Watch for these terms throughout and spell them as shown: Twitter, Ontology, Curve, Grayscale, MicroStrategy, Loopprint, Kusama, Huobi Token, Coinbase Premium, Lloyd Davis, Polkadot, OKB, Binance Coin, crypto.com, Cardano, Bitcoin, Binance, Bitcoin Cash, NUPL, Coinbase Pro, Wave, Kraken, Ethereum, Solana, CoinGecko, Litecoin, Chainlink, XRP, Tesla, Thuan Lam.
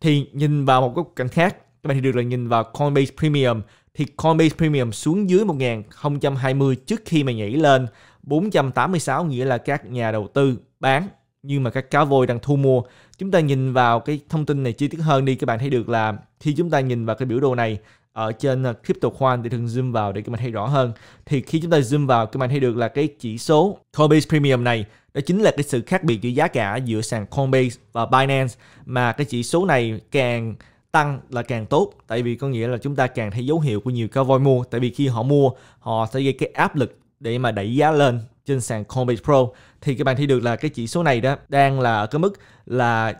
Thì nhìn vào một cái cảnh khác, các bạn thì được là nhìn vào Coinbase Premium. Thì Coinbase Premium xuống dưới 1020 trước khi mà nhảy lên 486, nghĩa là các nhà đầu tư bán nhưng mà các cá voi đang thu mua. Chúng ta nhìn vào cái thông tin này chi tiết hơn đi, các bạn thấy được là khi chúng ta nhìn vào cái biểu đồ này ở trên CryptoCoin để thường zoom vào để các bạn thấy rõ hơn. Thì khi chúng ta zoom vào, các bạn thấy được là cái chỉ số Coinbase Premium này đó chính là cái sự khác biệt giữa giá cả giữa sàn Coinbase và Binance, mà cái chỉ số này càng tăng là càng tốt, tại vì có nghĩa là chúng ta càng thấy dấu hiệu của nhiều cá voi mua, tại vì khi họ mua họ sẽ gây cái áp lực để mà đẩy giá lên trên sàn Coinbase Pro. Thì các bạn thấy được là cái chỉ số này đó đang là ở cái mức là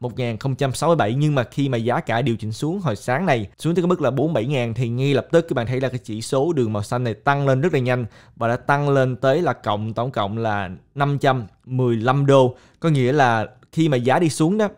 -1067, nhưng mà khi mà giá cả điều chỉnh xuống hồi sáng này xuống tới cái mức là 47.000 thì ngay lập tức các bạn thấy là cái chỉ số đường màu xanh này tăng lên rất là nhanh và đã tăng lên tới là tổng cộng là 515 đô. Có nghĩa là khi mà giá đi xuống đó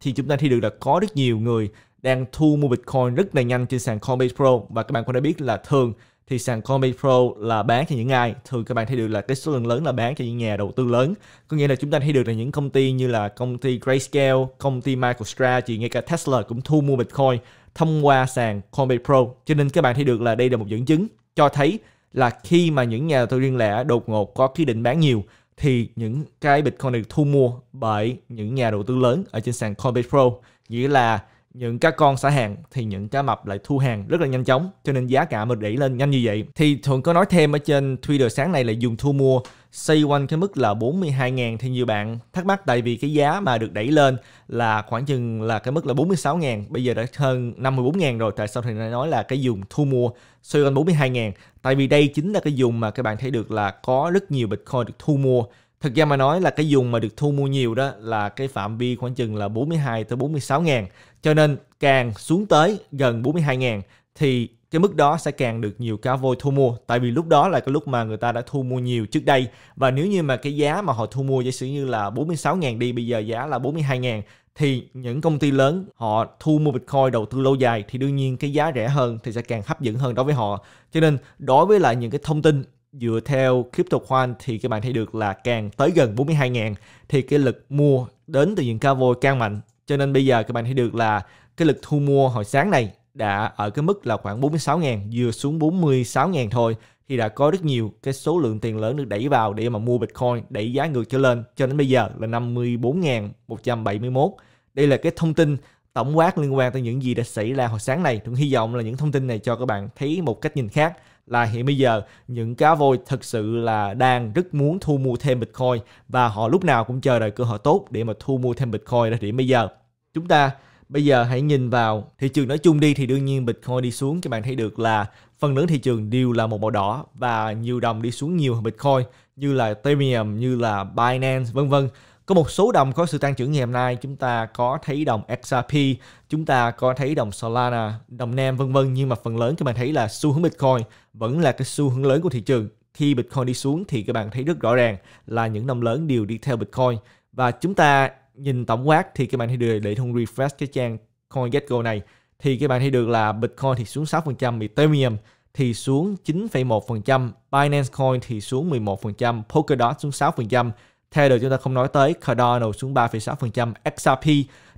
thì chúng ta thấy được là có rất nhiều người đang thu mua Bitcoin rất là nhanh trên sàn Coinbase Pro, và các bạn cũng đã biết là thường thì sàn Coinbase Pro là bán cho những ai? Thường các bạn thấy được là cái số lượng lớn là bán cho những nhà đầu tư lớn. Có nghĩa là chúng ta thấy được là những công ty như là công ty Grayscale, công ty MicroStrategy, ngay cả Tesla cũng thu mua Bitcoin thông qua sàn Coinbase Pro. Cho nên các bạn thấy được là đây là một dẫn chứng cho thấy là khi mà những nhà đầu tư riêng lẻ đột ngột có ý định bán nhiều thì những cái Bitcoin được thu mua bởi những nhà đầu tư lớn ở trên sàn Coinbase Pro. Nghĩa là những cá con xả hàng thì những cá mập lại thu hàng rất là nhanh chóng, cho nên giá cả mình đẩy lên nhanh như vậy. Thì Thuận có nói thêm ở trên Twitter sáng nay là dùng thu mua xoay quanh cái mức là 42.000. thì nhiều bạn thắc mắc tại vì cái giá mà được đẩy lên là khoảng chừng là cái mức là 46.000, bây giờ đã hơn 54.000 rồi, tại sao thì nói là cái dùng thu mua xoay quanh 42.000? Tại vì đây chính là cái dùng mà các bạn thấy được là có rất nhiều Bitcoin được thu mua. Thực ra mà nói là cái vùng mà được thu mua nhiều đó là cái phạm vi khoảng chừng là 42 tới 46.000. Cho nên càng xuống tới gần 42.000 thì cái mức đó sẽ càng được nhiều cá voi thu mua. Tại vì lúc đó là cái lúc mà người ta đã thu mua nhiều trước đây. Và nếu như mà cái giá mà họ thu mua giả sử như là 46.000 đi, bây giờ giá là 42.000 thì những công ty lớn họ thu mua Bitcoin đầu tư lâu dài thì đương nhiên cái giá rẻ hơn thì sẽ càng hấp dẫn hơn đối với họ. Cho nên đối với lại những cái thông tin dựa theo CryptoCoin thì các bạn thấy được là càng tới gần 42.000 thì cái lực mua đến từ những cá voi càng mạnh. Cho nên bây giờ các bạn thấy được là cái lực thu mua hồi sáng này đã ở cái mức là khoảng 46.000, vừa xuống 46.000 thôi thì đã có rất nhiều cái số lượng tiền lớn được đẩy vào để mà mua Bitcoin, đẩy giá ngược trở lên cho đến bây giờ là 54.171. Đây là cái thông tin tổng quát liên quan tới những gì đã xảy ra hồi sáng này. Tôi hy vọng là những thông tin này cho các bạn thấy một cách nhìn khác, là hiện bây giờ những cá voi thực sự là đang rất muốn thu mua thêm Bitcoin và họ lúc nào cũng chờ đợi cơ hội tốt để mà thu mua thêm Bitcoin. Ở điểm bây giờ chúng ta bây giờ hãy nhìn vào thị trường nói chung đi, thì đương nhiên Bitcoin đi xuống các bạn thấy được là phần lớn thị trường đều là một màu đỏ và nhiều đồng đi xuống nhiều hơn Bitcoin như là Ethereum, như là Binance vân vân. Có một số đồng có sự tăng trưởng ngày hôm nay, chúng ta có thấy đồng XRP, chúng ta có thấy đồng Solana, đồng Nam vân vân, nhưng mà phần lớn các bạn thấy là xu hướng Bitcoin vẫn là cái xu hướng lớn của thị trường. Khi Bitcoin đi xuống thì các bạn thấy rất rõ ràng là những đồng lớn đều đi theo Bitcoin. Và chúng ta nhìn tổng quát thì các bạn thấy được, để thông refresh cái trang CoinGecko này thì các bạn thấy được là Bitcoin thì xuống 6%, Ethereum thì xuống 9,1%, Binance Coin thì xuống 11%, Polkadot xuống 6%. Theo được chúng ta không nói tới Cardano xuống 3,6%, XRP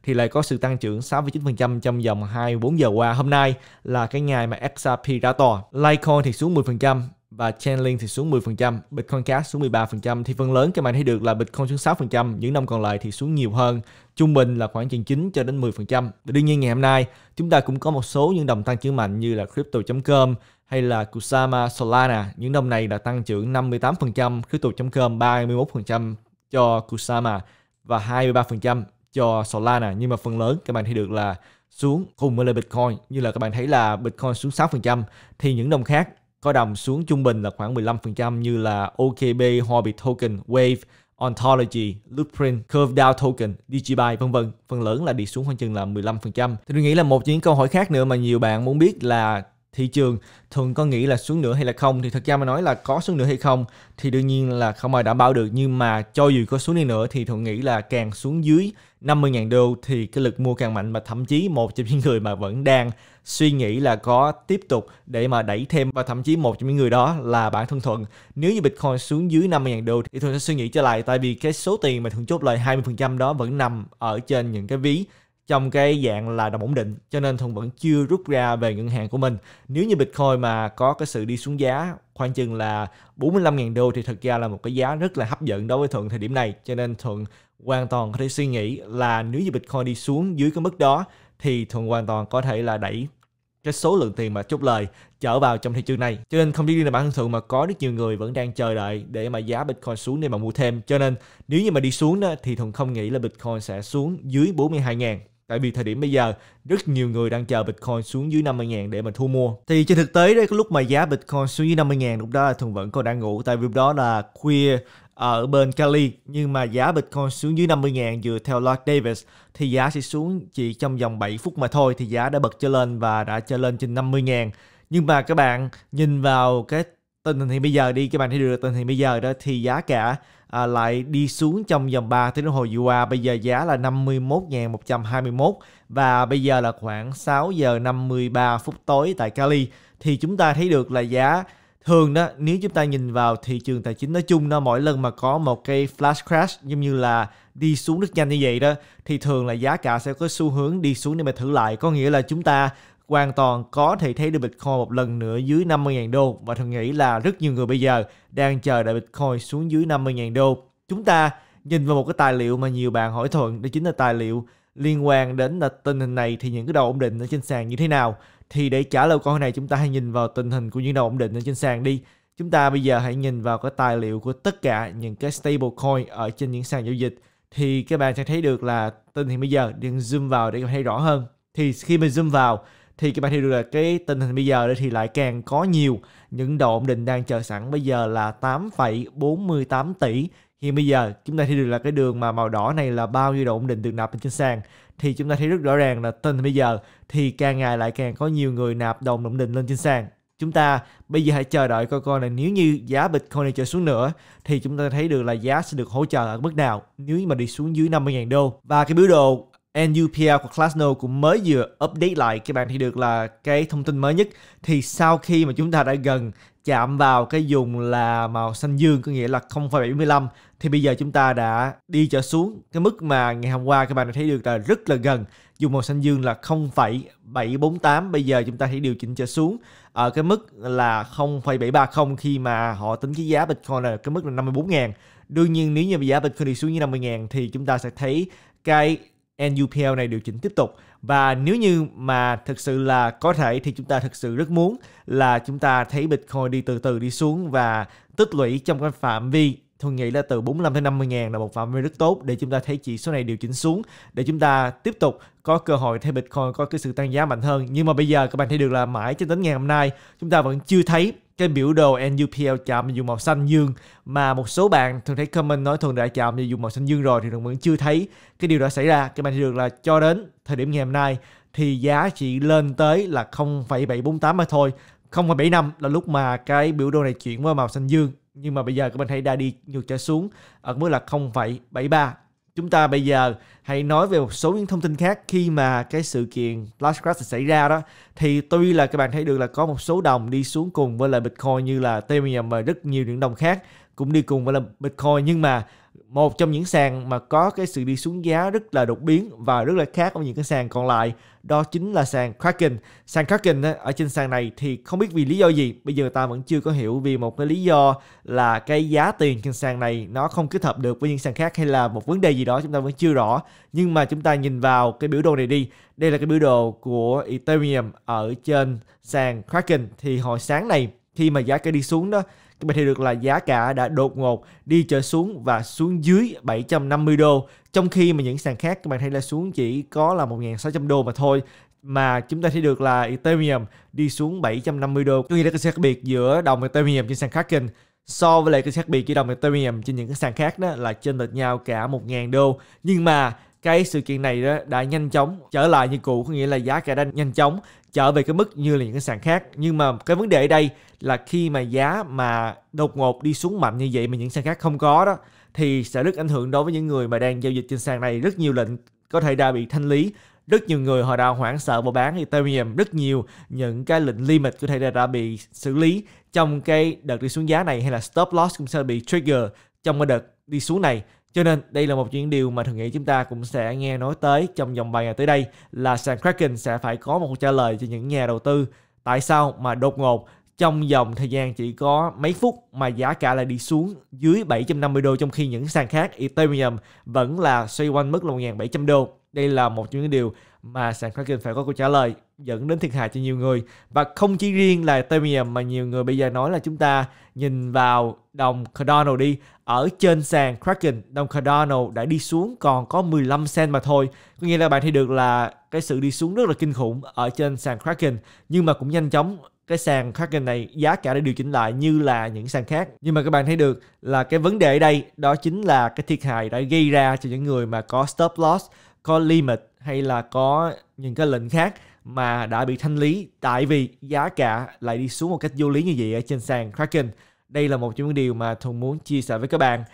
thì lại có sự tăng trưởng 6,9% trong vòng 24 giờ qua. Hôm nay là cái ngày mà XRP ra tòa. Litecoin thì xuống 10% và Chainlink thì xuống 10%, Bitcoin Cash xuống 13%. Thì phần lớn các bạn thấy được là Bitcoin xuống 6%, những năm còn lại thì xuống nhiều hơn, trung bình là khoảng chừng 9 cho đến 10%. Và đương nhiên ngày hôm nay chúng ta cũng có một số những đồng tăng trưởng mạnh như là crypto.com hay là Kusama, Solana. Những đồng này đã tăng trưởng 58%, crypto.com 31% cho Kusama và 23% cho Solana. Nhưng mà phần lớn các bạn thấy được là xuống cùng với lại Bitcoin. Như là các bạn thấy là Bitcoin xuống 6% thì những đồng khác có đồng xuống trung bình là khoảng 15% như là OKB, Huobi Token, Wave, Ontology, Loopprint, Curve Token, DigiBuy vân vân. Phần lớn là đi xuống khoảng chừng là 15%. Thì tôi nghĩ là một những câu hỏi khác nữa mà nhiều bạn muốn biết là thị trường thường có nghĩ là xuống nữa hay là không, thì thật ra mà nói là có xuống nữa hay không thì đương nhiên là không ai đảm bảo được, nhưng mà cho dù có xuống đi nữa thì thường nghĩ là càng xuống dưới 50.000 đô thì cái lực mua càng mạnh. Mà thậm chí một trong những người mà vẫn đang suy nghĩ là có tiếp tục để mà đẩy thêm, và thậm chí một trong những người đó là bản thân Thuận. Nếu như Bitcoin xuống dưới 50.000 đô thì Thuận sẽ suy nghĩ trở lại, tại vì cái số tiền mà Thuận chốt lời 20% đó vẫn nằm ở trên những cái ví trong cái dạng là đồng ổn định, cho nên Thuận vẫn chưa rút ra về ngân hàng của mình. Nếu như Bitcoin mà có cái sự đi xuống giá khoảng chừng là 45.000 đô thì thật ra là một cái giá rất là hấp dẫn đối với Thuận thời điểm này, cho nên Thuận hoàn toàn có thể suy nghĩ là nếu như Bitcoin đi xuống dưới cái mức đó thì Thuận hoàn toàn có thể là đẩy cái số lượng tiền mà chốt lời trở vào trong thị trường này. Cho nên không chỉ riêng là bản thân Thuận mà có rất nhiều người vẫn đang chờ đợi để mà giá Bitcoin xuống để mà mua thêm. Cho nên nếu như mà đi xuống đó, thì Thuận không nghĩ là Bitcoin sẽ xuống dưới 42.000. Tại vì thời điểm bây giờ rất nhiều người đang chờ Bitcoin xuống dưới 50.000 để mà thu mua. Thì trên thực tế đấy, cái lúc mà giá Bitcoin xuống dưới 50.000 lúc đó là Thuận vẫn còn đang ngủ, tại vì lúc đó là khuya ở bên Cali. Nhưng mà giá Bitcoin xuống dưới 50.000 dựa theo Lloyd Davis thì giá sẽ xuống chỉ trong vòng 7 phút mà thôi, thì giá đã bật trở lên và đã trở lên trên 50.000. Nhưng mà các bạn nhìn vào cái tình hình hiện bây giờ đi, các bạn thấy được tình hình bây giờ đó thì giá cả lại đi xuống trong vòng 3 tiếng đồng hồ vừa qua. Bây giờ giá là 51.121 và bây giờ là khoảng 6 giờ 53 phút tối tại Cali. Thì chúng ta thấy được là giá thường đó, nếu chúng ta nhìn vào thị trường tài chính nói chung đó, mỗi lần mà có một cái flash crash giống như là đi xuống rất nhanh như vậy đó thì thường là giá cả sẽ có xu hướng đi xuống để mà thử lại. Có nghĩa là chúng ta hoàn toàn có thể thấy được Bitcoin một lần nữa dưới 50.000 đô và thường nghĩ là rất nhiều người bây giờ đang chờ đợi Bitcoin xuống dưới 50.000 đô. Chúng ta nhìn vào một cái tài liệu mà nhiều bạn hỏi Thuận, đó chính là tài liệu liên quan đến là tình hình này thì những cái đầu ổn định ở trên sàn như thế nào. Thì để trả lời câu hỏi này chúng ta hãy nhìn vào tình hình của những đầu ổn định ở trên sàn đi. Chúng ta bây giờ hãy nhìn vào cái tài liệu của tất cả những cái stablecoin ở trên những sàn giao dịch. Thì các bạn sẽ thấy được là tình hình bây giờ, đừng zoom vào để thấy rõ hơn. Thì khi mình zoom vào thì các bạn thấy được là cái tình hình bây giờ thì lại càng có nhiều những độ ổn định đang chờ sẵn. Bây giờ là 8,48 tỷ. Hiện bây giờ chúng ta thấy được là cái đường mà màu đỏ này là bao nhiêu độ ổn định được nạp trên sàn. Thì chúng ta thấy rất rõ ràng là tình hình bây giờ thì càng ngày lại càng có nhiều người nạp đồng ổn định lên trên sàn. Chúng ta bây giờ hãy chờ đợi coi là nếu như giá Bitcoin này trở xuống nữa thì chúng ta thấy được là giá sẽ được hỗ trợ ở mức nào nếu mà đi xuống dưới 50.000 đô. Và cái biểu đồ NUPL của Cardano cũng mới vừa update lại, các bạn thấy được là cái thông tin mới nhất. Thì sau khi mà chúng ta đã gần chạm vào cái vùng là màu xanh dương, có nghĩa là 0,75, thì bây giờ chúng ta đã đi trở xuống cái mức mà ngày hôm qua các bạn đã thấy được là rất là gần dùng màu xanh dương là 0,748. Bây giờ chúng ta hãy điều chỉnh trở xuống ở cái mức là 0,730 khi mà họ tính cái giá Bitcoin là cái mức là 54.000. Đương nhiên nếu như giá Bitcoin đi xuống như 50.000 thì chúng ta sẽ thấy cái NUPL này điều chỉnh tiếp tục. Và nếu như mà thực sự là có thể thì chúng ta thực sự rất muốn là chúng ta thấy Bitcoin đi từ từ đi xuống và tích lũy trong cái phạm vi Thuận nghĩ là từ 45 đến 50.000 là một phạm vi rất tốt để chúng ta thấy chỉ số này điều chỉnh xuống để chúng ta tiếp tục có cơ hội thấy Bitcoin có cái sự tăng giá mạnh hơn. Nhưng mà bây giờ các bạn thấy được là mãi cho đến ngày hôm nay chúng ta vẫn chưa thấy cái biểu đồ NUPL chạm dùng màu xanh dương, mà một số bạn thường thấy comment nói Thuận đã chạm dùng màu xanh dương rồi thì Thuận vẫn chưa thấy cái điều đó xảy ra. Các bạn thấy được là cho đến thời điểm ngày hôm nay thì giá chỉ lên tới là 0,748 mà thôi, 0,75 là lúc mà cái biểu đồ này chuyển qua màu xanh dương. Nhưng mà bây giờ các bạn thấy đã đi ngược trở xuống ở mức là 0,73. Chúng ta bây giờ hãy nói về một số những thông tin khác. Khi mà cái sự kiện flash crash xảy ra đó thì tuy là các bạn thấy được là có một số đồng đi xuống cùng với lại Bitcoin như là Ethereum và rất nhiều những đồng khác cũng đi cùng với là Bitcoin, nhưng mà một trong những sàn mà có cái sự đi xuống giá rất là đột biến và rất là khác với những cái sàn còn lại đó chính là sàn Kraken. Sàn Kraken ở trên sàn này thì không biết vì lý do gì bây giờ ta vẫn chưa có hiểu, vì một cái lý do là cái giá tiền trên sàn này nó không kết hợp được với những sàn khác hay là một vấn đề gì đó chúng ta vẫn chưa rõ. Nhưng mà chúng ta nhìn vào cái biểu đồ này đi. Đây là cái biểu đồ của Ethereum ở trên sàn Kraken. Thì hồi sáng này khi mà giá cái đi xuống đó, các bạn thấy được là giá cả đã đột ngột đi trở xuống và xuống dưới 750 đô. Trong khi mà những sàn khác các bạn thấy là xuống chỉ có là 1.600 đô mà thôi. Mà chúng ta thấy được là Ethereum đi xuống 750 đô. Có nghĩa là cái sự khác biệt giữa đồng Ethereum trên sàn Kraken so với lại cái sự khác biệt giữa đồng Ethereum trên những cái sàn khác đó là chênh lệch nhau cả 1.000 đô. Nhưng mà cái sự kiện này đó đã nhanh chóng trở lại như cũ, có nghĩa là giá cả đã nhanh chóng trở về cái mức như là những cái sàn khác. Nhưng mà cái vấn đề ở đây là khi mà giá mà đột ngột đi xuống mạnh như vậy mà những sàn khác không có đó thì sẽ rất ảnh hưởng đối với những người mà đang giao dịch trên sàn này. Rất nhiều lệnh có thể đã bị thanh lý, rất nhiều người họ đã hoảng sợ và bán Ethereum, rất nhiều những cái lệnh limit có thể đã bị xử lý trong cái đợt đi xuống giá này, hay là stop loss cũng sẽ bị trigger trong cái đợt đi xuống này. Cho nên đây là một chuyện điều mà thường nghĩ chúng ta cũng sẽ nghe nói tới trong vòng vài ngày tới đây, là sàn Kraken sẽ phải có một trả lời cho những nhà đầu tư tại sao mà đột ngột trong dòng thời gian chỉ có mấy phút mà giá cả lại đi xuống dưới 750 đô, trong khi những sàn khác Ethereum vẫn là xoay quanh mức là 1.700 đô. Đây là một trong những điều mà sàn Kraken phải có câu trả lời, dẫn đến thiệt hại cho nhiều người. Và không chỉ riêng là Ethereum mà nhiều người bây giờ nói là chúng ta nhìn vào đồng Cardano đi. Ở trên sàn Kraken, đồng Cardano đã đi xuống còn có 15 cent mà thôi. Có nghĩa là bạn thấy được là cái sự đi xuống rất là kinh khủng ở trên sàn Kraken. Nhưng mà cũng nhanh chóng cái sàn Kraken này giá cả đã điều chỉnh lại như là những sàn khác. Nhưng mà các bạn thấy được là cái vấn đề ở đây đó chính là cái thiệt hại đã gây ra cho những người mà có stop loss, có limit hay là có những cái lệnh khác mà đã bị thanh lý, tại vì giá cả lại đi xuống một cách vô lý như vậy ở trên sàn Kraken. Đây là một trong những điều mà Thuận muốn chia sẻ với các bạn.